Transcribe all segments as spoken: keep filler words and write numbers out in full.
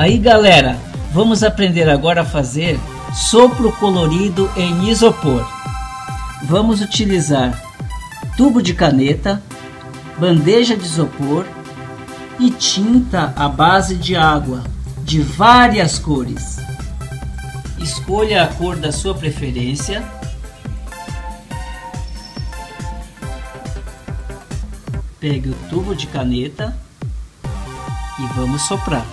Aí galera, vamos aprender agora a fazer sopro colorido em isopor. Vamos utilizar tubo de caneta, bandeja de isopor e tinta à base de água de várias cores. Escolha a cor da sua preferência. Pegue o tubo de caneta e vamos soprar.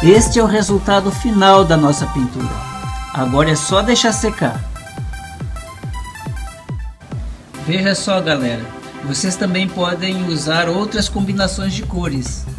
Este é o resultado final da nossa pintura. Agora é só deixar secar. Veja só, galera, vocês também podem usar outras combinações de cores.